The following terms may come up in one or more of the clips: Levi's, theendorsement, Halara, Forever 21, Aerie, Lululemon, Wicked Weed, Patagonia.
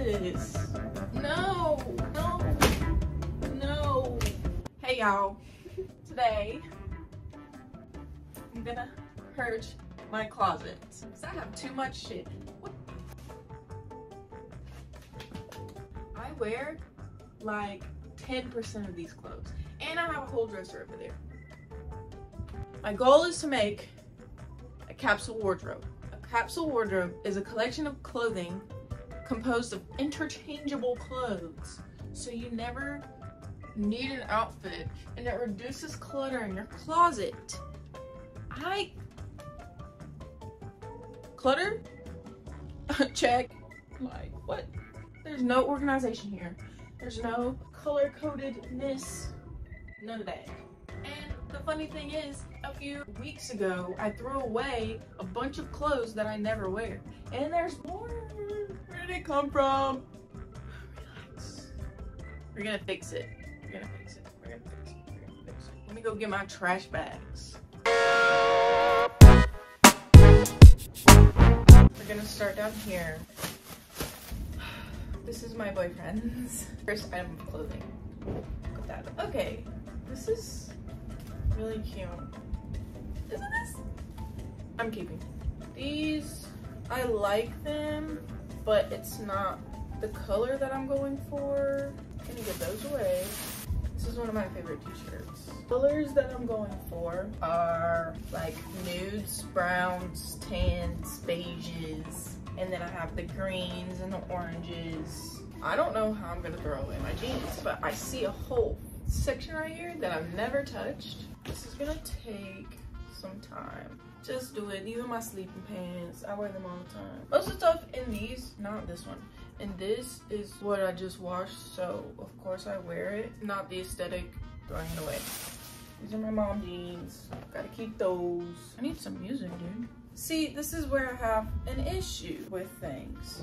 this. No. Hey y'all, today I'm gonna purge my closet because I have too much shit. I wear like 10% of these clothes and I have a whole dresser over there. My goal is to make a capsule wardrobe. A capsule wardrobe is a collection of clothing composed of interchangeable clothes, so you never need an outfit, and it reduces clutter in your closet. Clutter? Check. Like, what? There's no organization here. There's no color-codedness. None of that. And the funny thing is, a few weeks ago, I threw away a bunch of clothes that I never wear. And there's more. Where did it come from? Relax. We're gonna fix it. We're gonna fix it. We're gonna fix it. We're gonna fix it. Let me go get my trash bags. We're gonna start down here. This is my boyfriend's first item of clothing. Look at that. Okay, this is really cute. Isn't this? I'm keeping these. I like them, but it's not the color that I'm going for. I'm gonna give those away. This is one of my favorite t-shirts. Colors that I'm going for are like nudes, browns, tans, beiges, and then I have the greens and the oranges. I don't know how I'm gonna throw away my jeans, but I see a whole section right here that I've never touched. This is gonna take some time. Just do it. These are my sleeping pants. I wear them all the time. Most of the stuff in these, not this one. And this is what I just washed, so of course I wear it. Not the aesthetic, throwing it away. These are my mom jeans. Gotta keep those. I need some music, dude. See, this is where I have an issue with things.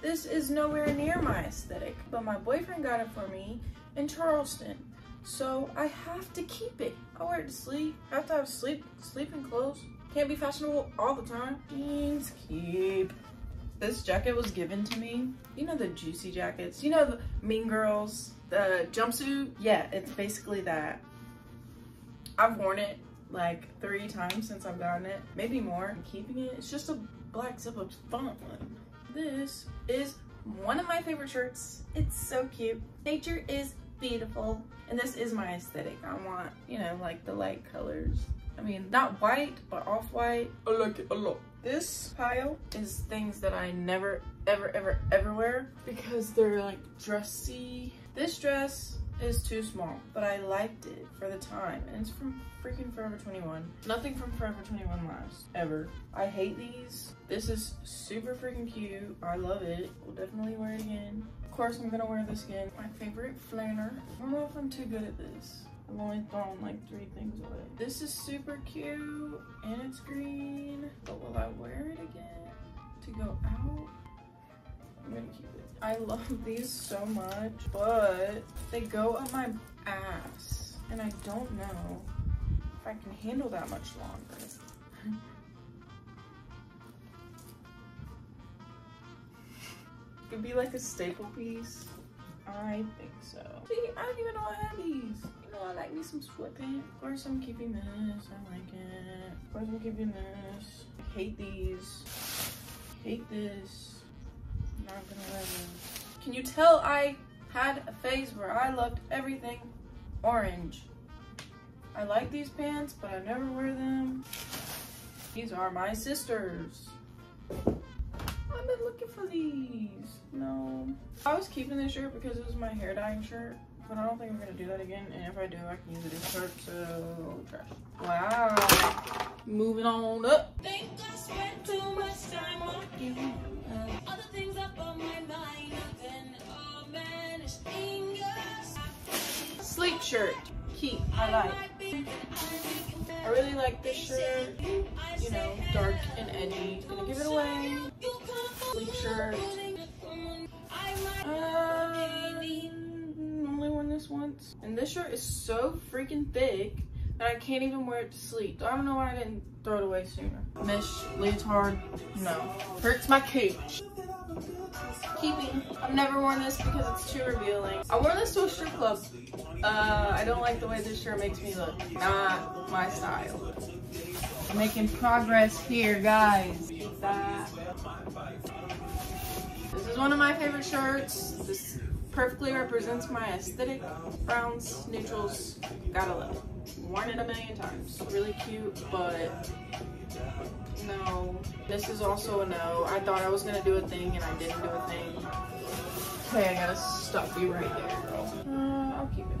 This is nowhere near my aesthetic, but my boyfriend got it for me in Charleston, so I have to keep it. I wear it to sleep. I have to have sleeping clothes. Can't be fashionable all the time. Jeans, keep. This jacket was given to me. You know the juicy jackets? You know the Mean Girls, the jumpsuit? Yeah, it's basically that. I've worn it like 3 times since I've gotten it, maybe more. I'm keeping it. It's just a black zip-up font one. This is one of my favorite shirts. It's so cute. Nature is beautiful, and this is my aesthetic. I want, you know, like the light colors. I mean, not white, but off-white. I like it a lot. This pile is things that I never, ever, ever, ever wear because they're like dressy. This dress is too small, but I liked it for the time, and it's from freaking Forever 21. Nothing from Forever 21 lasts, ever. I hate these. This is super freaking cute. I love it. We'll definitely wear it again. Of course, I'm gonna wear this again. My favorite flanner. I don't know if I'm too good at this. I've only thrown like 3 things away. This is super cute, and it's green, but will I wear it again to go out? I'm gonna keep it. I love these so much, but they go up my ass, and I don't know if I can handle that much longer. It could be like a staple piece. I think so. See, I don't even know I have these. You know, I like me some sweatpants. Of course, I'm keeping this. I like it. Of course, I'm keeping this. I hate these. I hate this. I'm not gonna wear these. Can you tell I had a phase where I loved everything orange? I like these pants, but I never wear them. These are my sister's. I've been looking for these. No. I was keeping this shirt because it was my hair dyeing shirt, but I don't think I'm gonna do that again, and if I do, I can use it as shirt, so trash. Wow. Moving on up. Think I spent too much time on you. Other things up on my mind, then all managed fingers. Sleep shirt. Keep. I like. I really like this shirt. You know, dark and edgy. I'm gonna give it away. Sleep shirt. Only worn this once. And this shirt is so freaking thick that I can't even wear it to sleep. I don't know why I didn't throw it away sooner. Mesh leotard, no. Hurts my cage. keeping. I've never worn this because it's too revealing. I wore this to a strip club. I don't like the way this shirt makes me look. Not my style. Making progress here, guys. This is one of my favorite shirts. This perfectly represents my aesthetic. Browns, neutrals, gotta love it. Worn it a million times. Really cute, but no. This is also a no. I thought I was gonna do a thing and I didn't do a thing. Okay, I gotta stop you right there, girl. I'll keep it.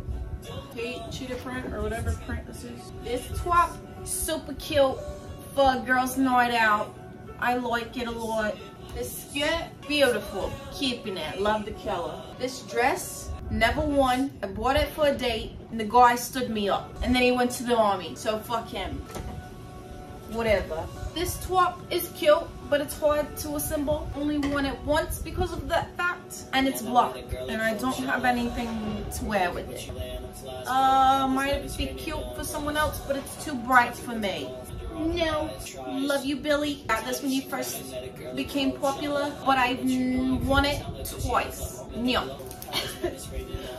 Hey, cheetah print or whatever print this is. This twop, super cute for girls' night out. I like it a lot. This skirt, beautiful, keeping it, love the color. This dress, never worn. I bought it for a date and the guy stood me up and then he went to the army, so fuck him, whatever. This top is cute, but it's hard to assemble. Only worn it once because of that fact, and it's black, and I don't have anything to wear with it. Might be cute for someone else, but it's too bright for me. No, love you, Billy. Got this when you first became popular, but I've won it twice. No.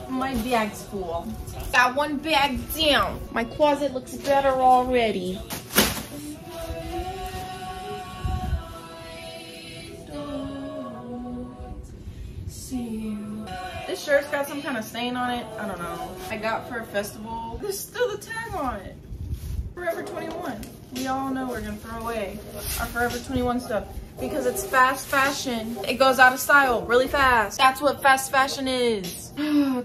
My bag's full. Got one bag down. My closet looks better already. This shirt's got some kind of stain on it. I don't know. I got for a festival. There's still the tag on it. Forever 21. We all know we're gonna throw away our Forever 21 stuff because it's fast fashion. It goes out of style really fast. That's what fast fashion is.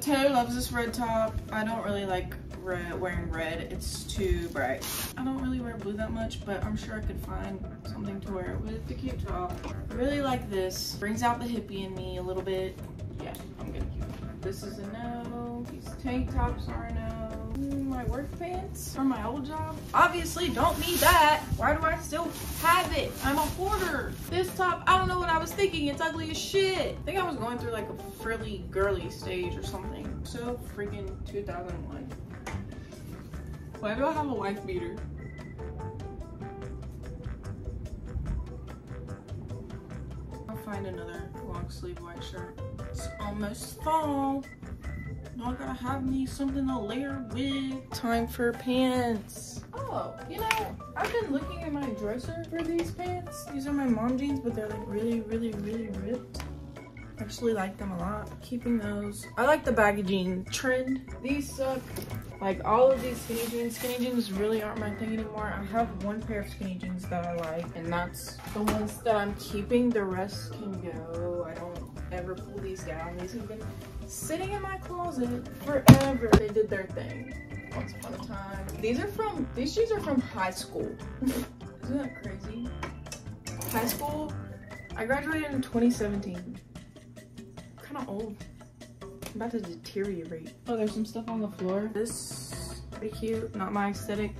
Taylor loves this red top. I don't really like red, wearing red. It's too bright. I don't really wear blue that much, but I'm sure I could find something to wear with the cute top. I really like this. Brings out the hippie in me a little bit. Yeah, I'm gonna keep it. This is a no. These tank tops are a no. My work pants from my old job, obviously don't need that. Why do I still have it? I'm a hoarder. This top, I don't know what I was thinking. It's ugly as shit. I think I was going through like a frilly girly stage or something. So freaking 2001. Why do I have a wife beater? I'll find another long sleeve white shirt. It's almost fall. Y'all gotta have me something to layer with. Time for pants. Oh, you know, I've been looking at my dresser for these pants. These are my mom jeans, but they're like really ripped. Actually like them a lot. Keeping those. I like the baggy jean trend. These suck. Like all of these skinny jeans. Skinny jeans really aren't my thing anymore. I have one pair of skinny jeans that I like, and that's the ones that I'm keeping. The rest can go. I don't ever pull these down. These have been sitting in my closet forever. They did their thing once upon a time. These shoes are from high school. Isn't that crazy? High school, I graduated in 2017. Kind of old. I'm about to deteriorate. Oh, there's some stuff on the floor. This, pretty cute, not my aesthetic.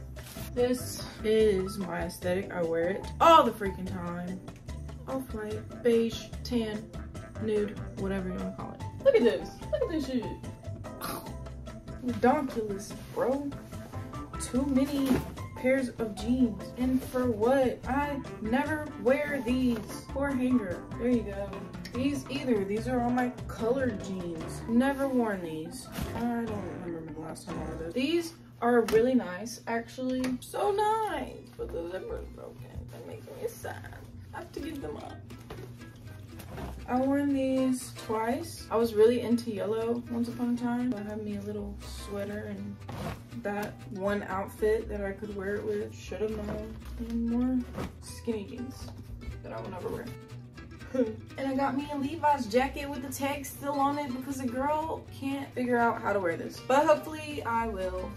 This is my aesthetic. I wear it all the freaking time. Off-white, beige, tan, nude, whatever you want to call it. Look at this. Look at this shit. Ridiculous, bro. Too many pairs of jeans. And for what? I never wear these. Poor hanger. There you go. These either. These are all my colored jeans. Never worn these. I don't remember the last time I wore those. These are really nice, actually. So nice. But the zipper's broken. That makes me sad. I have to give them up. I worn these twice. I was really into yellow once upon a time. I had me a little sweater and that one outfit that I could wear it with. Should have known. And more skinny jeans that I will never wear. And I got me a Levi's jacket with the tag still on it because a girl can't figure out how to wear this. But hopefully I will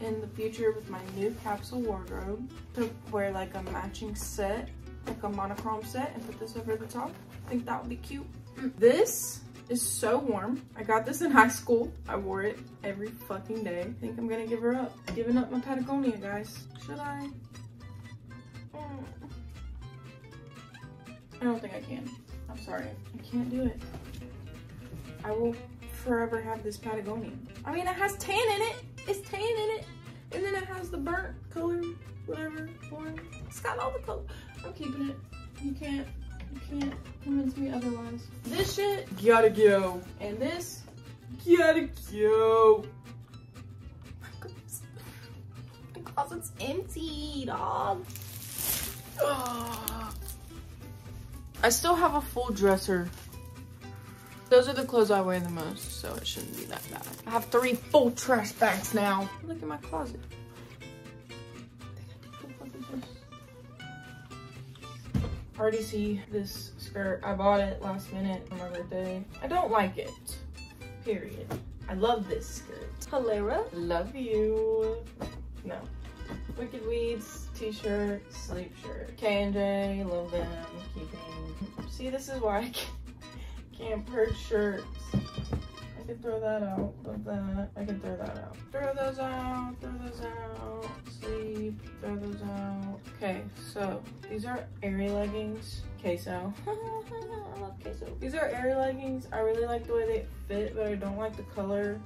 in the future with my new capsule wardrobe to wear like a matching set, like a monochrome set, and put this over the top. I think that would be cute. This is so warm. I got this in high school. I wore it every fucking day. I think I'm gonna give her up. Giving up my Patagonia, guys. Should I? I don't think I can. I'm sorry. I can't do it. I will forever have this Patagonia. I mean, it has tan in it. It's tan in it. And then it has the burnt color, whatever, orange. It's got all the color. I'm keeping it. You can't. You can't convince me otherwise. This shit, gotta go. And this, gotta go. My closet's, empty, dog. Ugh. I still have a full dresser. Those are the clothes I wear the most, so it shouldn't be that bad. I have 3 full trash bags now. Look at my closet. I already see this skirt. I bought it last minute on my birthday. I don't like it, period. I love this skirt. Halara, love you. No. Wicked Weed's t-shirt, sleep shirt. K&J, love them, keeping. See, this is why I can't purge shirts. I could throw that out, love that. I can throw that out. Throw those out, throw those out. Sleep, throw those out. Okay, so these are Aerie leggings. Queso. I love queso. These are Aerie leggings. I really like the way they fit, but I don't like the color.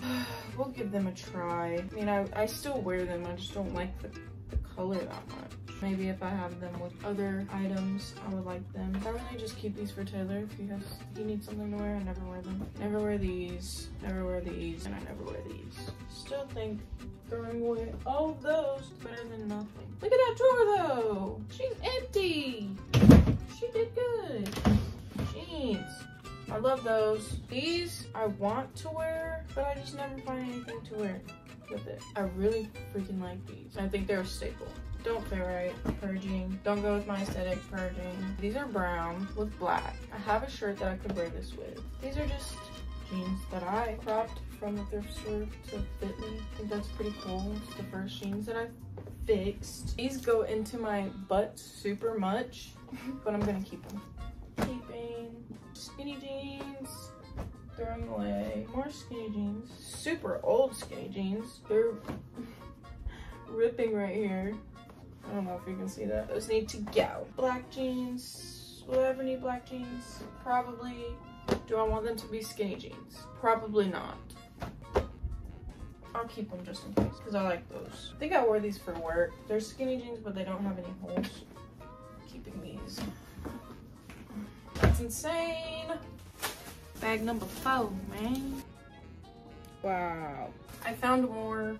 We'll give them a try. I mean, I still wear them. I just don't like the color that much. Maybe if I have them with other items, I would like them. I really just keep these for Taylor if you need something to wear. I never wear them. Never wear these. Never wear these. And I never wear these. Still think throwing away all of those is better than nothing. Look at that drawer though. She's empty. She did good. Jeans. I love those. These I want to wear, but I just never find anything to wear with it. I really freaking like these. I think they're a staple. Don't fit right. Purging. Don't go with my aesthetic. Purging. These are brown with black. I have a shirt that I could wear this with. These are just jeans that I cropped from the thrift store to fit me. I think that's pretty cool. It's the first jeans that I fixed. These go into my butt super much, but I'm gonna keep them. Keeping skinny jeans. Throwing away more skinny jeans. Super old skinny jeans. They're ripping right here. I don't know if you can see that. Those need to go. Black jeans. Will I ever need black jeans? Probably. Do I want them to be skinny jeans? Probably not. I'll keep them just in case because I like those. I think I wore these for work. They're skinny jeans, but they don't have any holes. Keeping these. That's insane. Bag number 4, man. Wow. I found more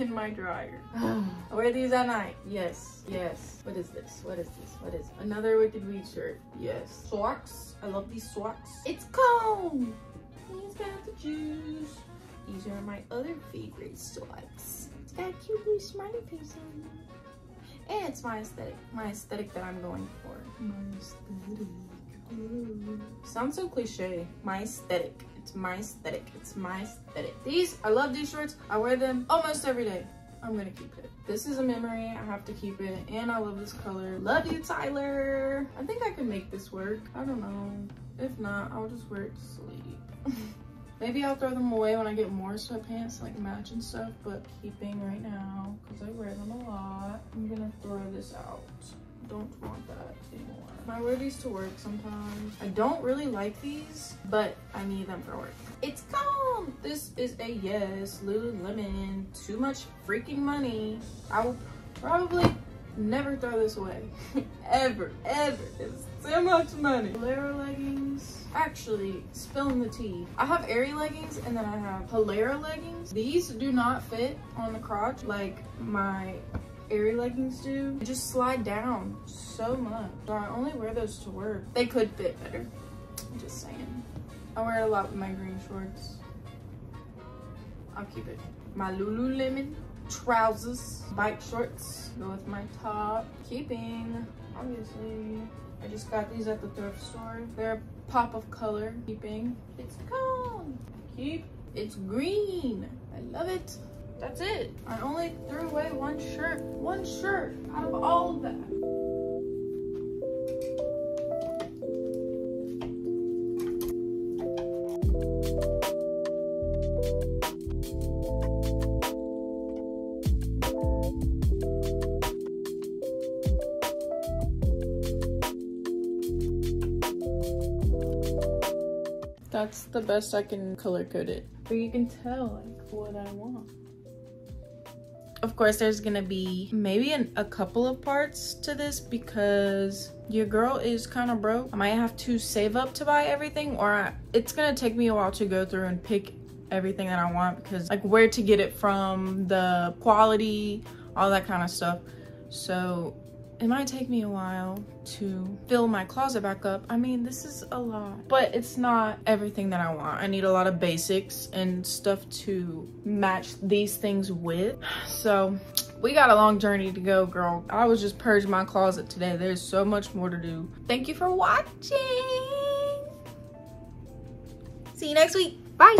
in my dryer. I wear these at night. Yes, yes. What is this? What is this? What is this? Another Wicked Weed shirt. Yes. Socks. I love these socks. It's cold. He's got the juice. These are my other favorite socks. It's got a cute little smiley face on them. And it's my aesthetic. My aesthetic that I'm going for. My aesthetic. Ooh. Sounds so cliche. My aesthetic. It's my aesthetic. It's my aesthetic. These, I love these shorts. I wear them almost every day. I'm gonna keep it. This is a memory. I have to keep it. And I love this color. Love you, Tyler. I think I can make this work. I don't know. If not, I'll just wear it to sleep. Maybe I'll throw them away when I get more sweatpants, like match and stuff, but keeping right now, because I wear them a lot. I'm gonna throw this out. Don't want that anymore. I wear these to work sometimes. I don't really like these, but I need them for work. It's gone. This is a yes. Lululemon. Too much freaking money. I will probably never throw this away. ever. It's so much money. Halara leggings. Actually, spilling the tea. I have Aerie leggings and then I have Halara leggings. These do not fit on the crotch like my Aerie leggings do. They just slide down so much. So I only wear those to work. They could fit better. I'm just saying. I wear it a lot with my green shorts. I'll keep it. My Lululemon trousers, bike shorts, go with my top. Keeping, obviously. I just got these at the thrift store. They're a pop of color. Keeping. It's gone. Keep. It's green. I love it. That's it. I only threw away one shirt. One shirt out of all of that. That's the best I can color code it. But you can tell like what I want. Of course, there's gonna be maybe a couple of parts to this because your girl is kind of broke. I might have to save up to buy everything, or it's gonna take me a while to go through and pick everything that I want, because like where to get it from, the quality, all that kind of stuff. So it might take me a while to fill my closet back up. I mean, this is a lot, but it's not everything that I want. I need a lot of basics and stuff to match these things with. So we got a long journey to go, girl. I was just purging my closet today. There's so much more to do. Thank you for watching. See you next week. Bye.